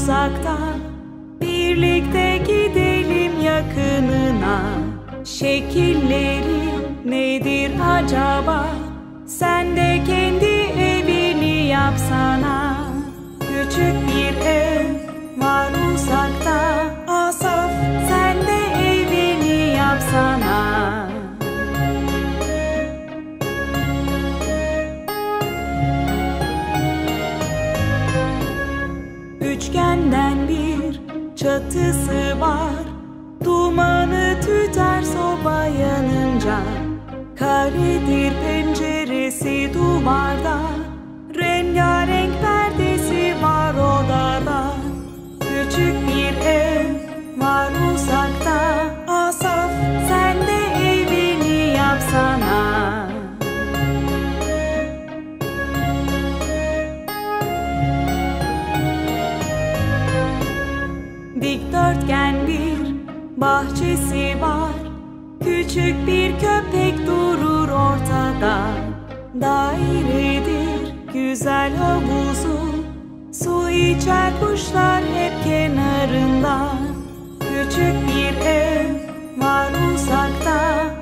uzaktan, birlikte gidelim yakınına. Şekilleri nedir acaba? Sen de kendi evini yapsana. Küçük bir ev var uzakta, Asaf sen de evini yapsana. Üçgenden bir çatısı var, dumanı tüter soba yanınca. Karedir penceresi duvarda, rengarenk perdesi var odada. Küçük bir ev var uzakta, Asaf sen de evini yapsana. Dikdörtgen bir bahçesi var, küçük bir köpek durur ortada. Dairedir güzel havuzu, su içer kuşlar hep kenarında. Küçük bir ev var uzakta,